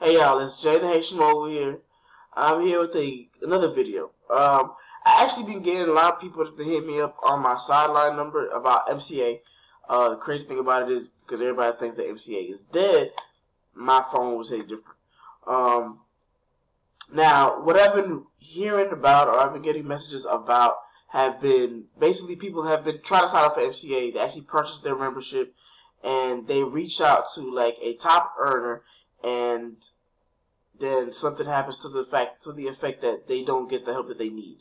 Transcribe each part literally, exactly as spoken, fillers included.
Hey y'all, it's Jay the Haitian Mobile here. I'm here with a, another video. Um, I actually been getting a lot of people to hit me up on my sideline number about M C A. Uh, the crazy thing about it is because everybody thinks that M C A is dead, my phone was hit different. Um, now, what I've been hearing about or I've been getting messages about have been basically people have been trying to sign up for M C A. They actually purchased their membership and they reach out to like a top earner, and then something happens to the fact to the effect that they don't get the help that they need.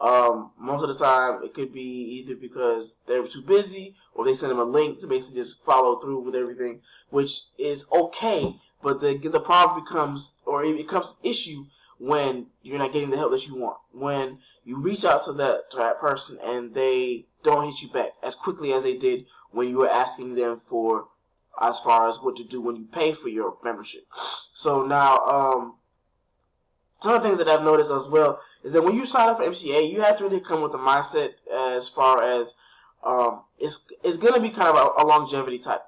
Um, most of the time, it could be either because they were too busy, or they send them a link to basically just follow through with everything, which is okay. But the the problem becomes, or it becomes an issue when you're not getting the help that you want. When you reach out to that to that person and they don't hit you back as quickly as they did when you were asking them for, as far as what to do when you pay for your membership. So now, um, some of the things that I've noticed as well is that when you sign up for M C A, you have to really come with a mindset as far as um, it's it's going to be kind of a, a longevity type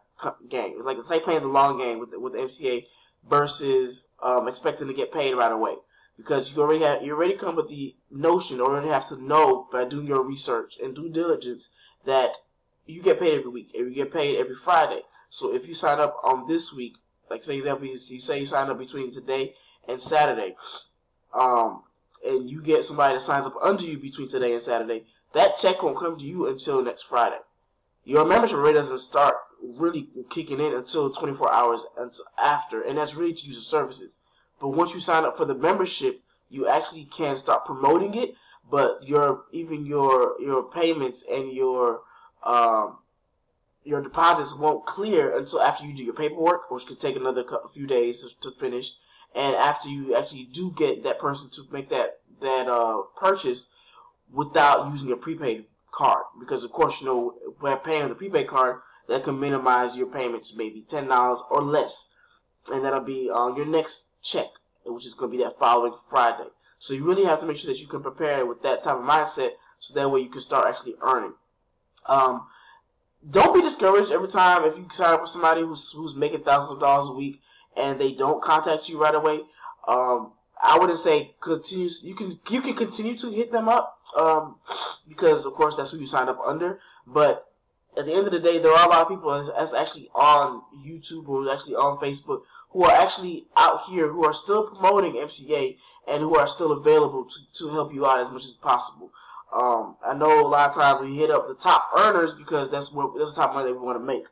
game. It's like it's like playing the long game with with M C A versus um, expecting to get paid right away, because you already have you already come with the notion, or already have to know by doing your research and due diligence that you get paid every week, and you get paid every Friday. So if you sign up on this week, like say example, you say you sign up between today and Saturday, um, and you get somebody that signs up under you between today and Saturday, that check won't come to you until next Friday. Your membership rate doesn't start really kicking in until twenty-four hours after, and that's really to use the services. But once you sign up for the membership, you actually can start promoting it, but your even your your payments and your um, your deposits won't clear until after you do your paperwork, which could take another few days to, to finish. And after you actually do get that person to make that that uh, purchase without using a prepaid card, because of course you know by paying with a prepaid card that can minimize your payments, maybe ten dollars or less, and that'll be on uh, your next check, which is going to be that following Friday. So you really have to make sure that you can prepare with that type of mindset, so that way you can start actually earning. Um, Don't be discouraged every time if you sign up with somebody who's who's making thousands of dollars a week and they don't contact you right away. Um, I wouldn't say continue. You can you can continue to hit them up um, because of course that's who you signed up under. But at the end of the day, there are a lot of people that's actually on YouTube or actually on Facebook who are actually out here who are still promoting M C A and who are still available to to help you out as much as possible. Um, I know a lot of times we hit up the top earners because that's what that's the type of money that we want to make.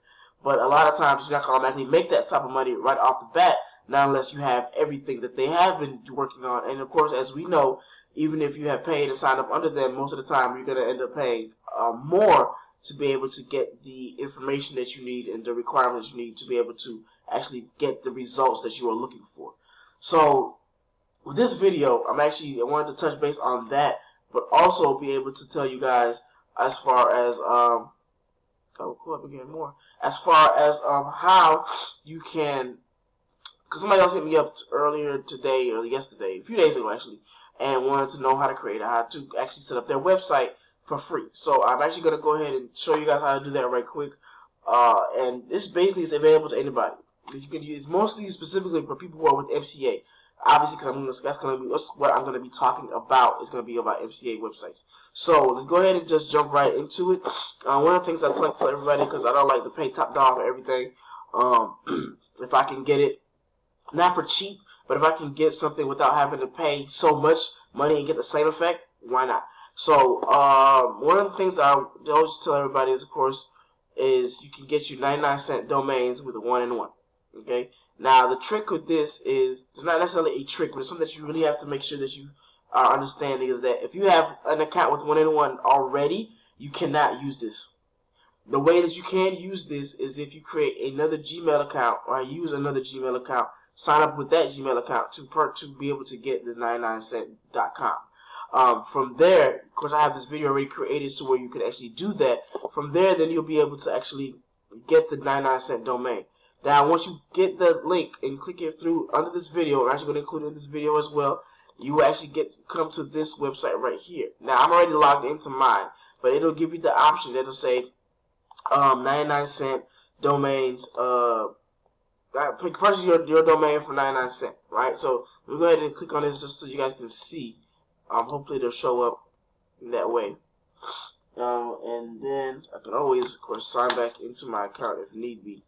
But a lot of times you're not going to automatically make that type of money right off the bat, not unless you have everything that they have been working on. And of course, as we know, even if you have paid and signed up under them, most of the time you're going to end up paying uh, more to be able to get the information that you need and the requirements you need to be able to actually get the results that you are looking for. So with this video, I'm actually I wanted to touch base on that, but also be able to tell you guys as far as um oh cool up again more as far as um how you can, because somebody else hit me up earlier today or yesterday, a few days ago actually, and wanted to know how to create how to actually set up their website for free. So I'm actually gonna go ahead and show you guys how to do that right quick. Uh, and this basically is available to anybody. You can use mostly specifically for people who are with M C A. Obviously, because I'm gonna, that's gonna be what I'm gonna be talking about is gonna be about M C A websites. So let's go ahead and just jump right into it. Uh, one of the things I like to tell everybody, because I don't like to pay top dollar for everything. Um, if I can get it, not for cheap, but if I can get something without having to pay so much money and get the same effect, why not? So um, one of the things that I always tell everybody is, of course, is you can get you ninety-nine cent domains with a one and one. Okay. Now the trick with this is it's not necessarily a trick, but it's something that you really have to make sure that you are understanding is that if you have an account with one and one already, you cannot use this. The way that you can use this is if you create another Gmail account or use another Gmail account, sign up with that Gmail account to per to be able to get the ninety-nine cent dot com. Um, from there, of course, I have this video already created to where you can actually do that. From there, then you'll be able to actually get the ninety-nine cent domain. Now, once you get the link and click it through under this video, I'm actually going to include it in this video as well, you will actually get to come to this website right here. Now, I'm already logged into mine, but it'll give you the option that'll say um, ninety-nine cent domains, uh, that purchase your, your domain for ninety-nine cents, right? So we'll go ahead and click on this just so you guys can see. Um, hopefully they'll show up in that way. Um, and then I can always, of course, sign back into my account if need be.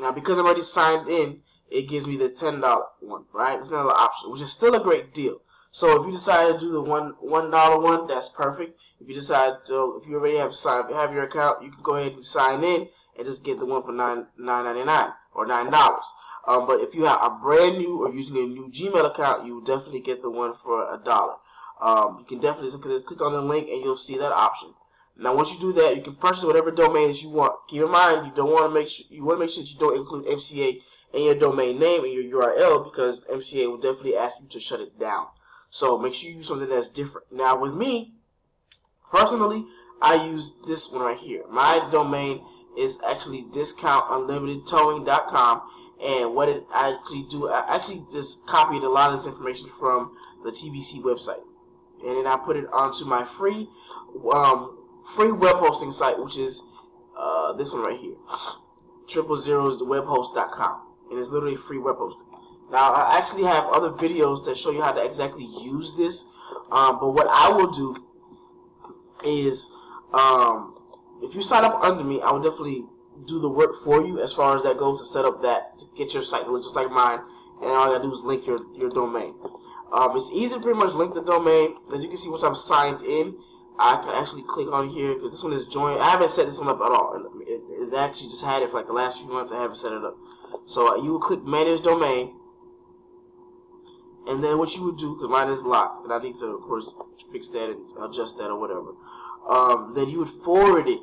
Now, because I'm already signed in, it gives me the ten dollar one, right? It's another option, which is still a great deal. So if you decide to do the one one dollar one, that's perfect. If you decide to, if you already have signed, have your account, you can go ahead and sign in and just get the one for nine nine ninety nine or nine dollars. Um, but if you have a brand new or using a new Gmail account, you will definitely get the one for a dollar. Um, you can definitely click on the link and you'll see that option. Now, once you do that, you can purchase whatever domains you want. Keep in mind, you don't want to make sure you want to make sure that you don't include M C A in your domain name and your U R L, because M C A will definitely ask you to shut it down. So make sure you use something that's different. Now, with me personally, I use this one right here. My domain is actually discount unlimited towing dot com, and what it actually do, I actually just copied a lot of this information from the T V C website, and then I put it onto my free um, free web hosting site, which is uh, this one right here, triple zeros web host dot com, and it's literally free web hosting. Now, I actually have other videos that show you how to exactly use this, um, but what I will do is, um, if you sign up under me, I will definitely do the work for you as far as that goes to set up that, to get your site, just like mine, and all I gotta do is link your, your domain. Um, it's easy to pretty much link the domain. As you can see, once I'm signed in, I can actually click on here, because this one is joined. I haven't set this one up at all. It, it actually just had it for like the last few months. I haven't set it up. So uh, you will click Manage Domain. And then what you would do, because mine is locked, and I need to, of course, fix that and adjust that or whatever, um, then you would forward it,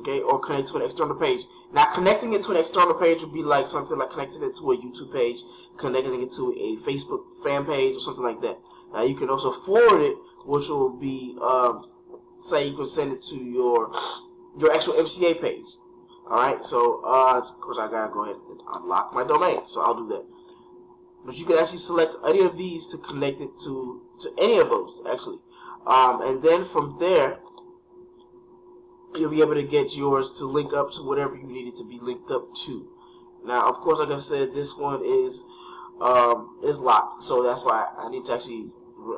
okay, or connect to an external page. Now, connecting it to an external page would be like something like connecting it to a YouTube page, connecting it to a Facebook fan page or something like that. Now, you can also forward it, which will be, um, say you can send it to your your actual M C A page. All right, so, uh, of course, I got to go ahead and unlock my domain, so I'll do that. But you can actually select any of these to connect it to, to any of those, actually. Um, and then from there, you'll be able to get yours to link up to whatever you need it to be linked up to. Now, of course, like I said, this one is um, is locked. So that's why I need to actually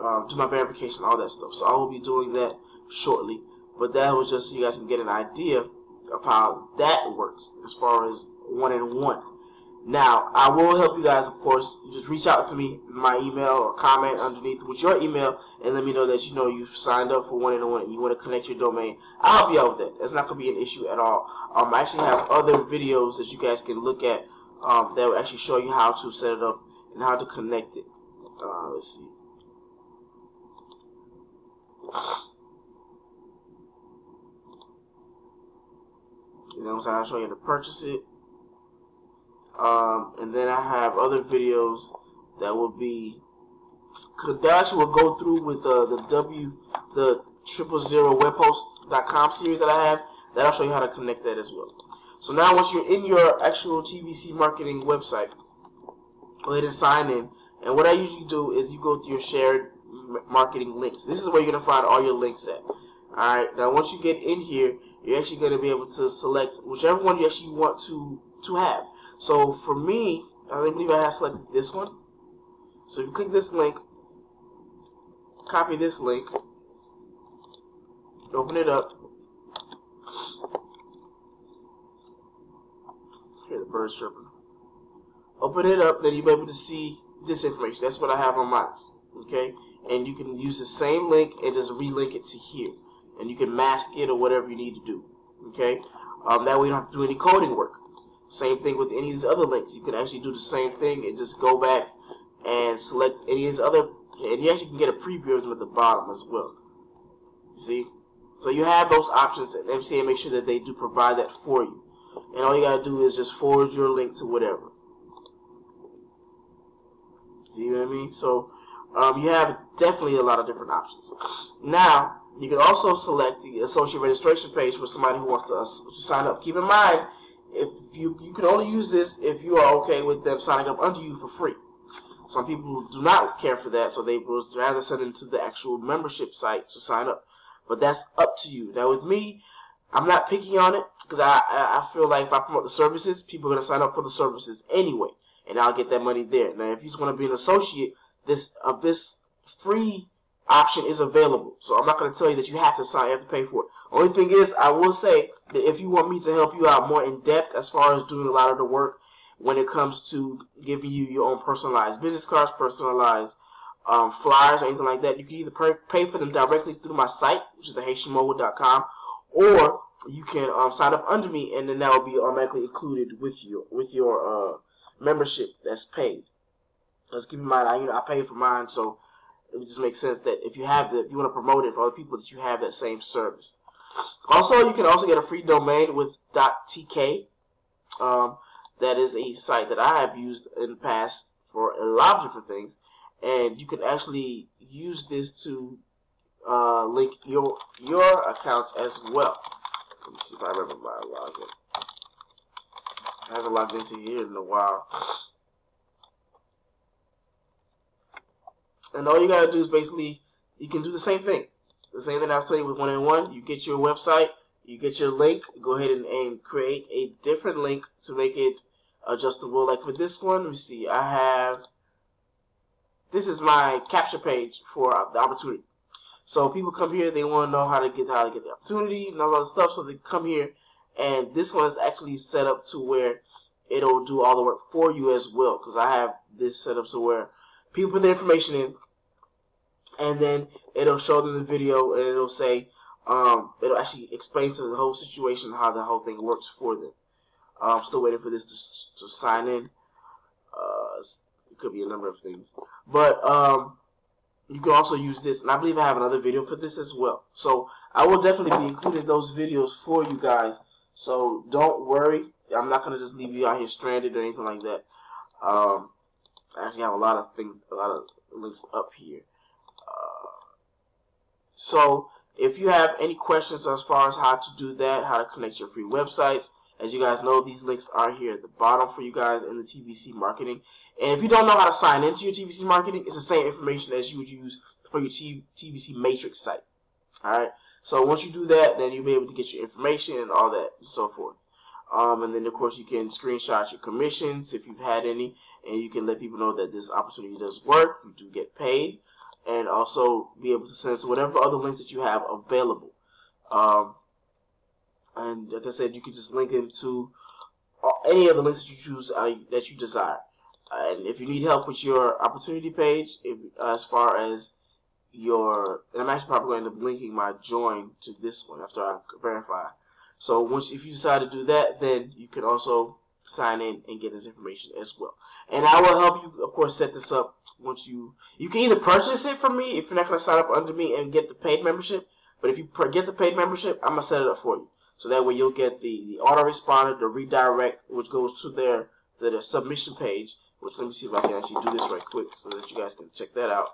uh, do my verification, all that stuff. So I will be doing that shortly. But that was just so you guys can get an idea of how that works as far as one and one. Now, I will help you guys, of course. You just reach out to me, my email, or comment underneath with your email, and let me know that you know you've signed up for one and one and you want to connect your domain. I'll help you out with that. That's not going to be an issue at all. Um, I actually have other videos that you guys can look at um, that will actually show you how to set it up and how to connect it. Uh, let's see. You know what I'm saying? I'll show you how to purchase it. Um, and then I have other videos that will be, that actually will go through with the, the W, the triple zero web host dot com series that I have. That'll show you how to connect that as well. So now, once you're in your actual T V C marketing website, go ahead and sign in. And what I usually do is you go through your shared marketing links. This is where you're going to find all your links at. Alright, now once you get in here, you're actually going to be able to select whichever one you actually want to, to have. So for me, I believe I have selected this one. So if you click this link, copy this link, open it up. Hear the birds chirping. Open it up, then you'll be able to see this information. That's what I have on mine. Okay? And you can use the same link and just relink it to here. And you can mask it or whatever you need to do. Okay? Um, that way you don't have to do any coding work. Same thing with any of these other links. You can actually do the same thing and just go back and select any of these other, and you actually can get a preview of them at the bottom as well. See? So you have those options, and M C A make sure that they do provide that for you. And all you gotta do is just forward your link to whatever. See what I mean? So um, you have definitely a lot of different options. Now, you can also select the associate registration page for somebody who wants to, uh, to sign up. Keep in mind, if you you can only use this if you are okay with them signing up under you for free. Some people do not care for that, so they will rather send them to the actual membership site to sign up. But that's up to you. Now with me, I'm not picking on it because I, I feel like if I promote the services, people are going to sign up for the services anyway, and I'll get that money there. Now if you just want to be an associate, this uh, this free option is available. So I'm not going to tell you that you have to sign, you have to pay for it. Only thing is, I will say that if you want me to help you out more in depth as far as doing a lot of the work when it comes to giving you your own personalized business cards, personalized um, flyers, or anything like that, you can either pay for them directly through my site, which is the Haitian Mobile dot com, or you can um, sign up under me, and then that will be automatically included with your with your uh, membership that's paid. Let's keep in mind, I you know I pay for mine, so it just makes sense that if you have that, if you want to promote it for other people, that you have that same service. Also, you can also get a free domain with dot T K. Um, that is a site that I have used in the past for a lot of different things, and you can actually use this to uh, link your your accounts as well. Let me see if I remember my login. I haven't logged into here in a while. And all you gotta do is basically, you can do the same thing. The same thing I was telling you with one and one. You get your website, you get your link, go ahead and, and create a different link to make it adjustable. Like for this one, let me see, I have, this is my capture page for the opportunity. So people come here, they want to know how to get how to get the opportunity and all that stuff. So they come here, and this one is actually set up to where it'll do all the work for you as well. Because I have this set up to where people put their information in, and then it'll show them the video, and it'll say, um, it'll actually explain to the whole situation how the whole thing works for them. Uh, I'm still waiting for this to, to sign in. Uh, it could be a number of things, but um. You can also use this, and I believe I have another video for this as well. So I will definitely be including those videos for you guys. So don't worry. I'm not going to just leave you out here stranded or anything like that. Um, I actually have a lot of things, a lot of links up here. Uh, so if you have any questions as far as how to do that, how to connect your free websites, as you guys know, these links are here at the bottom for you guys in the T V C marketing. And if you don't know how to sign into your T V C marketing, it's the same information as you would use for your T V C matrix site. Alright? So once you do that, then you'll be able to get your information and all that and so forth. Um, and then, of course, you can screenshot your commissions if you've had any. And you can let people know that this opportunity does work. You do get paid. And also be able to send it to whatever other links that you have available. Um, and like I said, you can just link them to any other links that you choose uh, that you desire. Uh, and if you need help with your opportunity page, if, uh, as far as your, and I'm actually probably going to end up linking my join to this one after I verify. So once, if you decide to do that, then you can also sign in and get this information as well. And I will help you, of course, set this up once you, you can either purchase it from me if you're not going to sign up under me and get the paid membership. But if you get the paid membership, I'm going to set it up for you. So that way you'll get the, the autoresponder, the redirect, which goes to their, to their submission page. Which, let me see if I can actually do this right quick so that you guys can check that out.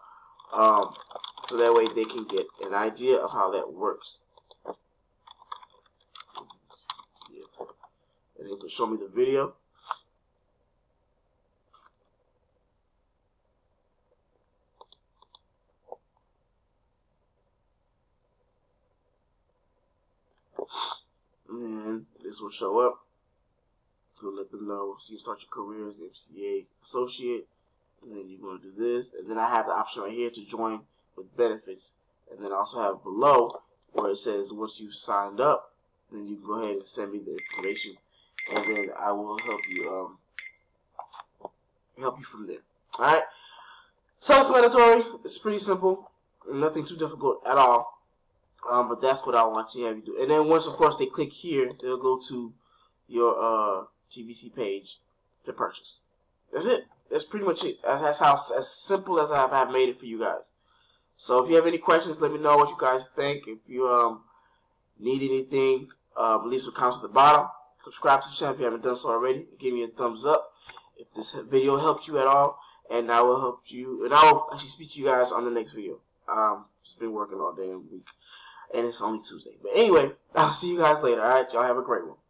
Um, so that way they can get an idea of how that works. And they can show me the video. And this will show up. To let them know, so you start your career as an M C A associate, and then you're going to do this, and then I have the option right here to join with benefits, and then I also have below where it says once you've signed up, then you can go ahead and send me the information, and then I will help you um, help you from there. All right, self-explanatory. It's pretty simple, nothing too difficult at all, um, but that's what I want you to have you do. And then once, of course, they click here, they'll go to your uh. T V C page to purchase. That's it. That's pretty much it. That's how as simple as I have made it for you guys. So if you have any questions, let me know what you guys think. If you um need anything, uh, leave some comments at the bottom. Subscribe to the channel if you haven't done so already. Give me a thumbs up if this video helped you at all, and I will help you. And I will actually speak to you guys on the next video. Um, it's been working all day and week, and it's only Tuesday. But anyway, I'll see you guys later. All right, y'all have a great one.